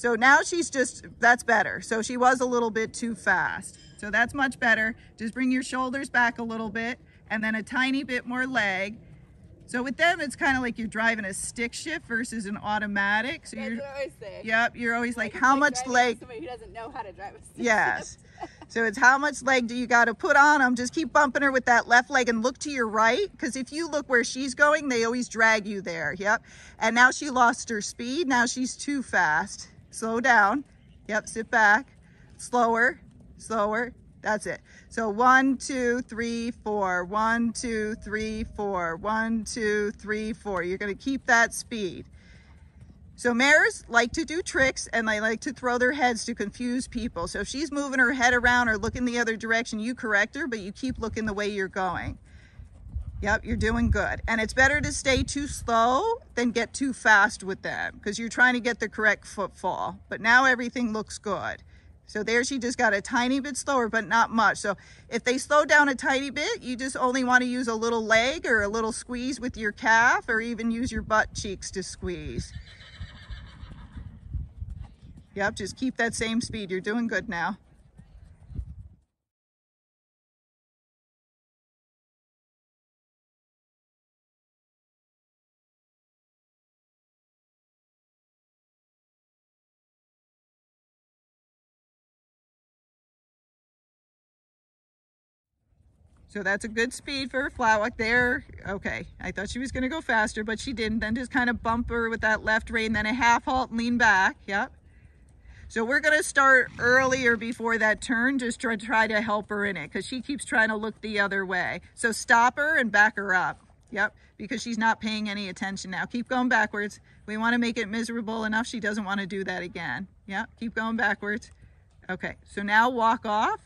So now she's just, that's better. So she was a little bit too fast. So that's much better. Just bring your shoulders back a little bit and then a tiny bit more leg. So with them, it's kind of like you're driving a stick shift versus an automatic. So that's what I always say. Yep, you're always like how much leg? Somebody who doesn't know how to drive a stick shift. Yes. So it's how much leg do you got to put on them? Just keep bumping her with that left leg and look to your right. Because if you look where she's going, they always drag you there. Yep. And now she lost her speed. Now she's too fast. Slow down. Yep, sit back. Slower, slower. That's it. So 1, 2, 3, 4, 1, 2, 3, 4, 1, 2, 3, 4. You're going to keep that speed. So mares like to do tricks and they like to throw their heads to confuse people. So if she's moving her head around or looking the other direction, you correct her, but you keep looking the way you're going. Yep, you're doing good. And it's better to stay too slow than get too fast with them because you're trying to get the correct footfall. But now everything looks good. So there she just got a tiny bit slower, but not much. So if they slow down a tiny bit, you just only want to use a little leg or a little squeeze with your calf or even use your butt cheeks to squeeze. Yep, just keep that same speed. You're doing good now. So that's a good speed for her flat walk there. Okay, I thought she was gonna go faster, but she didn't. Then just kind of bump her with that left rein, then a half halt and lean back, yep. So we're gonna start earlier before that turn, just try to help her in it, because she keeps trying to look the other way. So stop her and back her up, yep, because she's not paying any attention now. Keep going backwards. We wanna make it miserable enough she doesn't wanna do that again. Yep, keep going backwards. Okay, so now walk off.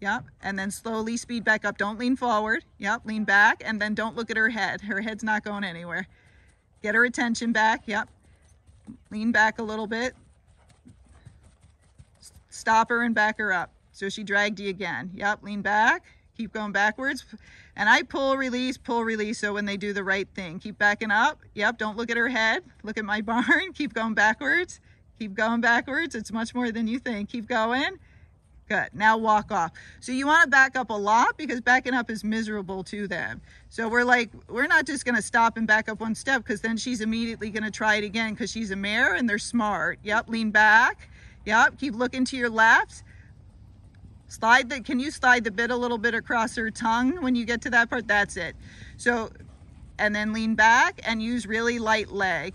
Yep, and then slowly speed back up. Don't lean forward. Yep, lean back, and then don't look at her head. Her head's not going anywhere. Get her attention back, yep. Lean back a little bit. Stop her and back her up. So she dragged you again. Yep, lean back, keep going backwards. And I pull, release, so when they do the right thing. Keep backing up, yep, don't look at her head. Look at my barn, keep going backwards. Keep going backwards, it's much more than you think. Keep going. Good, now walk off. So you wanna back up a lot because backing up is miserable to them. So we're like, we're not just gonna stop and back up one step because then she's immediately gonna try it again because she's a mare and they're smart. Yep, lean back. Yep, keep looking to your left. Slide the, can you slide the bit a little bit across her tongue when you get to that part? That's it. So, and then lean back and use really light leg.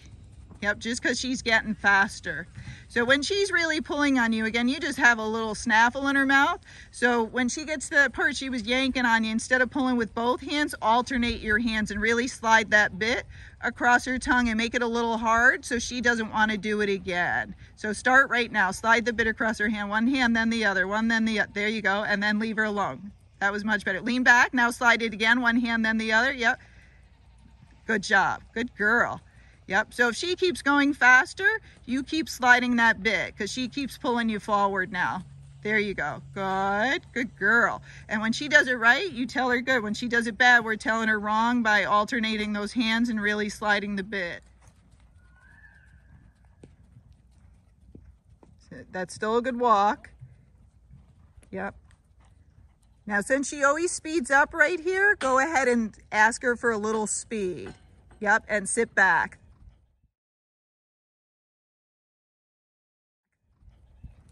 Yep, just because she's getting faster. So when she's really pulling on you, again, you just have a little snaffle in her mouth. So when she gets to that part, she was yanking on you. Instead of pulling with both hands, alternate your hands and really slide that bit across her tongue and make it a little hard so she doesn't want to do it again. So start right now. Slide the bit across her hand. One hand, then the other. One, then the other. There you go. And then leave her alone. That was much better. Lean back. Now slide it again. One hand, then the other. Yep. Good job. Good girl. Yep, so if she keeps going faster, you keep sliding that bit because she keeps pulling you forward now. There you go. Good, good girl. And when she does it right, you tell her good. When she does it bad, we're telling her wrong by alternating those hands and really sliding the bit. So that's still a good walk. Yep. Now, since she always speeds up right here, go ahead and ask her for a little speed. Yep, and sit back.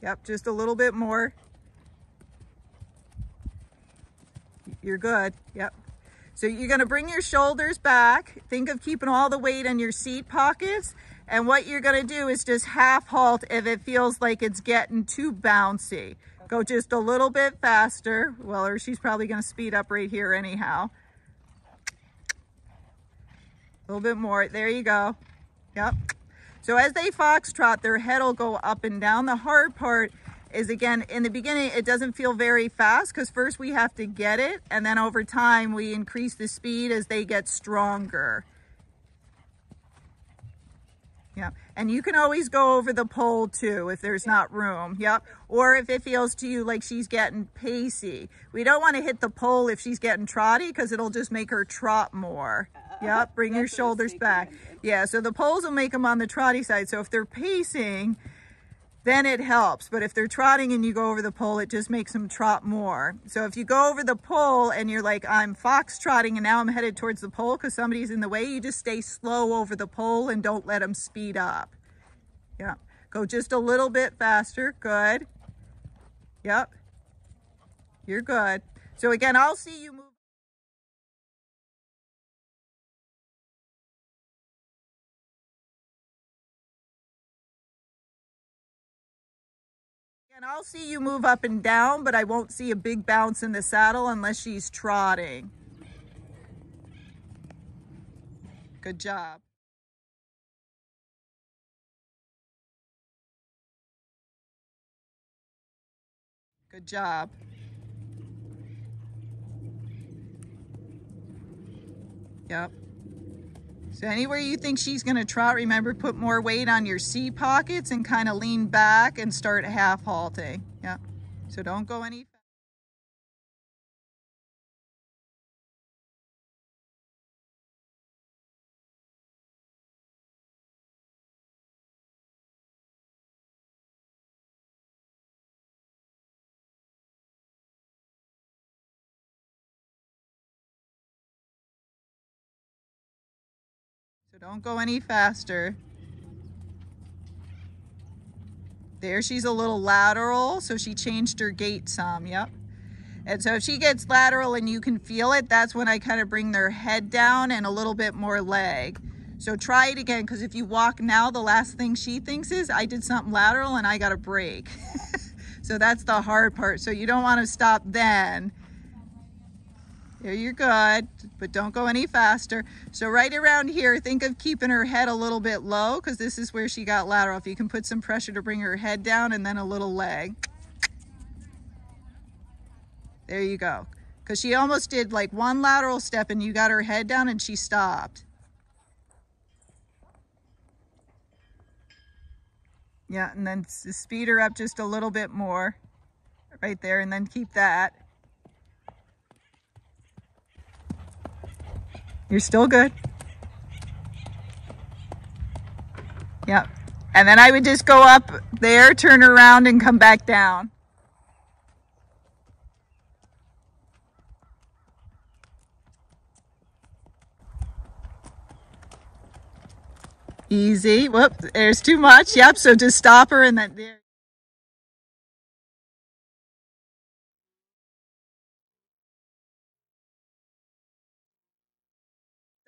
Yep, just a little bit more. You're good, yep. So you're gonna bring your shoulders back. Think of keeping all the weight in your seat pockets. And what you're gonna do is just half halt if it feels like it's getting too bouncy. Go just a little bit faster. Well, or she's probably gonna speed up right here anyhow. A little bit more, there you go, yep. So as they foxtrot, their head will go up and down. The hard part is, again, in the beginning, it doesn't feel very fast because first we have to get it, and then over time, we increase the speed as they get stronger. Yep, and you can always go over the pole too if there's not room, yep. Or if it feels to you like she's getting pacey. We don't want to hit the pole if she's getting trotty because it'll just make her trot more. Yep, bring your shoulders back. Yeah, so the poles will make them on the trotty side. So if they're pacing, then it helps. But if they're trotting and you go over the pole, it just makes them trot more. So if you go over the pole and you're like, I'm fox trotting and now I'm headed towards the pole because somebody's in the way, you just stay slow over the pole and don't let them speed up. Yep. Go just a little bit faster. Good. Yep. You're good. So again, I'll see you move. And I'll see you move up and down, but I won't see a big bounce in the saddle unless she's trotting. Good job. Good job. Yep. So anywhere you think she's going to trot, remember, put more weight on your C pockets and kind of lean back and start half halting. Yep. So don't go any faster. So don't go any faster. There, she's a little lateral, so she changed her gait some, yep. And so if she gets lateral and you can feel it, that's when I kind of bring their head down and a little bit more leg. So try it again, because if you walk now, the last thing she thinks is, I did something lateral and I got a break. So that's the hard part. So you don't want to stop then. There, you're good, but don't go any faster. So right around here, think of keeping her head a little bit low because this is where she got lateral. If you can put some pressure to bring her head down and then a little leg. There you go. Because she almost did like one lateral step and you got her head down and she stopped. Yeah, and then speed her up just a little bit more right there and then keep that. You're still good. Yep. And then I would just go up there, turn around, and come back down. Easy. Whoops, there's too much. Yep, so just stop her and then there.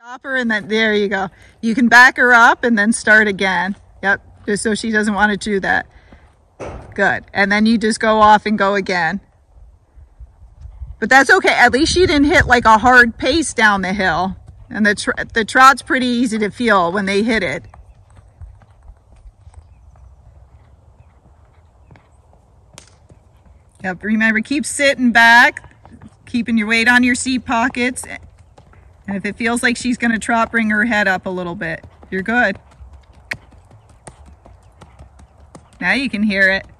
Stop her and then there you go. You can back her up and then start again. Yep, just so she doesn't want to do that. Good. And then you just go off and go again. But that's okay. At least you didn't hit like a hard pace down the hill. And the trot's pretty easy to feel when they hit it. Yep, remember, keep sitting back, keeping your weight on your seat pockets. And if it feels like she's going to trot, bring her head up a little bit. You're good. Now you can hear it.